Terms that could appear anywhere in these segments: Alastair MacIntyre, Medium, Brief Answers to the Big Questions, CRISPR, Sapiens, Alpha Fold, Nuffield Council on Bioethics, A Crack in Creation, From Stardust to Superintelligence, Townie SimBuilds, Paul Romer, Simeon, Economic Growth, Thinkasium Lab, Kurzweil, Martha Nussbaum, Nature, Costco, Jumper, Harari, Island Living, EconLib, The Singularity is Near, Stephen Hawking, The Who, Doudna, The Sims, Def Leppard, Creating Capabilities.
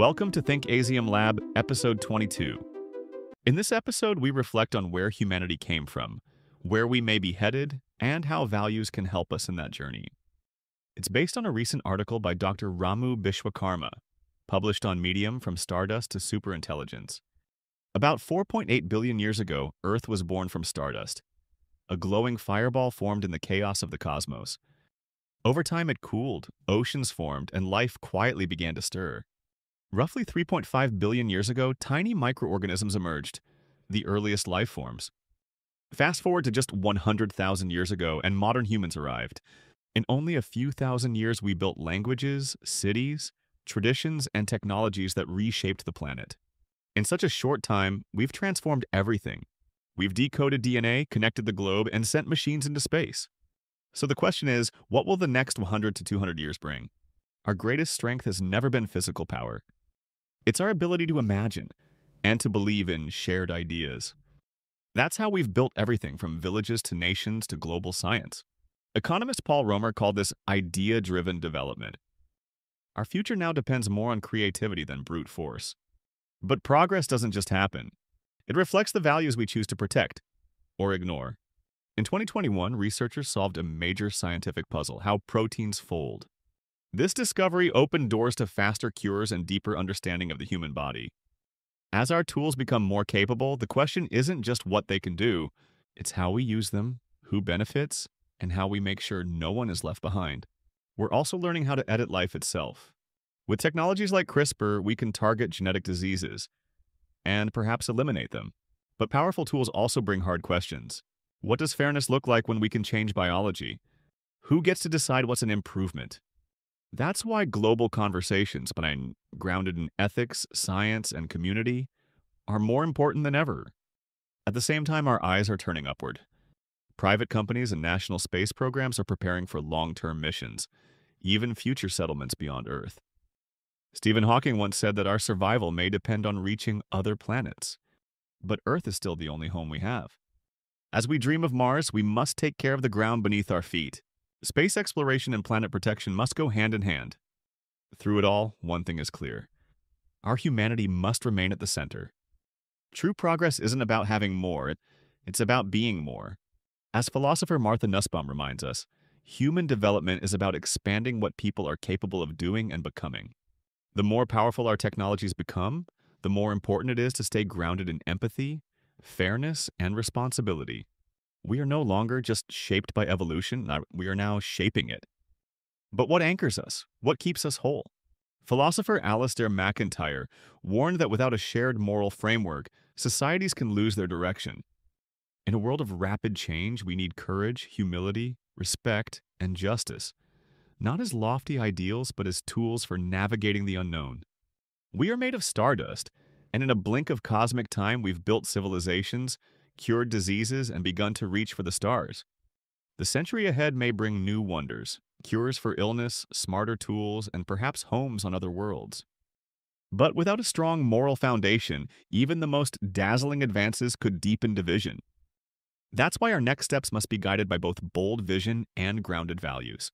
Welcome to Thinkasium Lab, Episode 22. In this episode, we reflect on where humanity came from, where we may be headed, and how values can help us in that journey. It's based on a recent article by Dr. Ramu Bishwakarma, published on Medium, From Stardust to Superintelligence. About 4.8 billion years ago, Earth was born from stardust. A glowing fireball formed in the chaos of the cosmos. Over time, it cooled, oceans formed, and life quietly began to stir. Roughly 3.5 billion years ago, tiny microorganisms emerged, the earliest life forms. Fast forward to just 100,000 years ago, and modern humans arrived. In only a few thousand years, we built languages, cities, traditions, and technologies that reshaped the planet. In such a short time, we've transformed everything. We've decoded DNA, connected the globe, and sent machines into space. So the question is, what will the next 100 to 200 years bring? Our greatest strength has never been physical power. It's our ability to imagine and to believe in shared ideas. That's how we've built everything from villages to nations to global science. Economist Paul Romer called this idea-driven development. Our future now depends more on creativity than brute force. But progress doesn't just happen. It reflects the values we choose to protect or ignore. In 2021, researchers solved a major scientific puzzle: how proteins fold. This discovery opened doors to faster cures and deeper understanding of the human body. As our tools become more capable, the question isn't just what they can do, it's how we use them, who benefits, and how we make sure no one is left behind. We're also learning how to edit life itself. With technologies like CRISPR, we can target genetic diseases and perhaps eliminate them. But powerful tools also bring hard questions. What does fairness look like when we can change biology? Who gets to decide what's an improvement? That's why global conversations, but I'm grounded in ethics, science, and community, are more important than ever. At the same time, our eyes are turning upward. Private companies and national space programs are preparing for long-term missions, even future settlements beyond Earth. Stephen Hawking once said that our survival may depend on reaching other planets, but Earth is still the only home we have. As we dream of Mars, we must take care of the ground beneath our feet. Space exploration and planet protection must go hand in hand. Through it all, one thing is clear. Our humanity must remain at the center. True progress isn't about having more, it's about being more. As philosopher Martha Nussbaum reminds us, human development is about expanding what people are capable of doing and becoming. The more powerful our technologies become, the more important it is to stay grounded in empathy, fairness, and responsibility. We are no longer just shaped by evolution, we are now shaping it. But what anchors us? What keeps us whole? Philosopher Alastair MacIntyre warned that without a shared moral framework, societies can lose their direction. In a world of rapid change, we need courage, humility, respect, and justice. Not as lofty ideals, but as tools for navigating the unknown. We are made of stardust, and in a blink of cosmic time, we've built civilizations, cured diseases, and begun to reach for the stars. The century ahead may bring new wonders, cures for illness, smarter tools, and perhaps homes on other worlds. But without a strong moral foundation, even the most dazzling advances could deepen division. That's why our next steps must be guided by both bold vision and grounded values.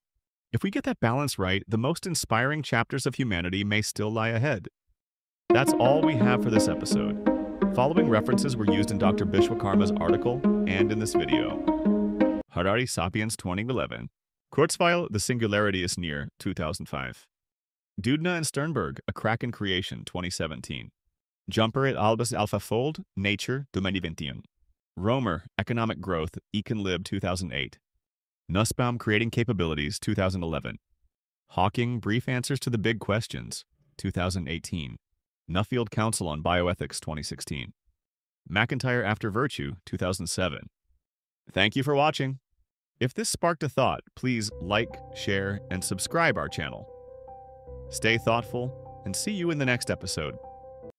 If we get that balance right, the most inspiring chapters of humanity may still lie ahead. That's all we have for this episode. Following references were used in Dr. Bishwakarma's article and in this video. Harari, Sapiens 2011. Kurzweil, The Singularity is Near, 2005. Doudna and Sternberg, A Crack in Creation, 2017. Jumper et al.'s Alpha Fold, Nature, 2021. Romer, Economic Growth, EconLib, 2008. Nussbaum, Creating Capabilities, 2011. Hawking, Brief Answers to the Big Questions, 2018. Nuffield Council on Bioethics, 2016. MacIntyre, After Virtue, 2007. Thank you for watching. If this sparked a thought, please like, share, and subscribe our channel. Stay thoughtful, and see you in the next episode.